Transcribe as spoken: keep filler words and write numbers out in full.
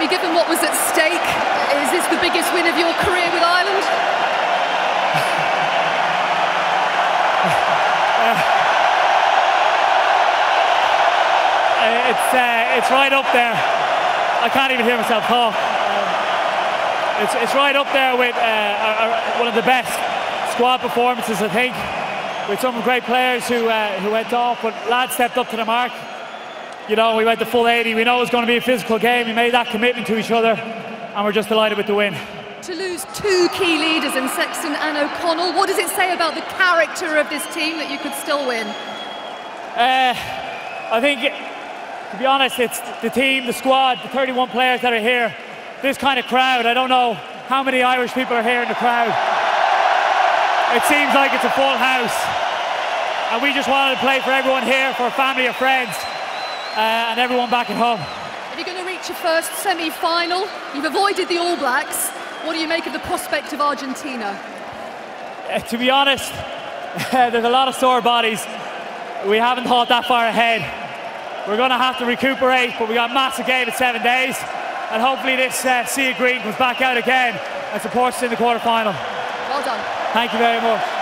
Jamie, given what was at stake, is this the biggest win of your career with Ireland? uh, it's, uh, it's right up there. I can't even hear myself talk. Um, it's, it's right up there with uh, our, our, one of the best squad performances, I think, with some great players who, uh, who went off, but lads stepped up to the mark. You know, we went the full eighty. We know it was going to be a physical game. We made that commitment to each other, and we're just delighted with the win. To lose two key leaders in Sexton and O'Connell, what does it say about the character of this team that you could still win? Uh, I think, to be honest, it's the team, the squad, the thirty-one players that are here. This kind of crowd, I don't know how many Irish people are here in the crowd. It seems like it's a full house. And we just wanted to play for everyone here, for family or friends. Uh, and everyone back at home. If you're going to reach your first semi-final, you've avoided the All Blacks. What do you make of the prospect of Argentina? Uh, to be honest, there's a lot of sore bodies. We haven't thought that far ahead. We're going to have to recuperate, but we got a massive game in seven days, and hopefully this uh, sea of green comes back out again and supports us in the quarter-final. Well done. Thank you very much.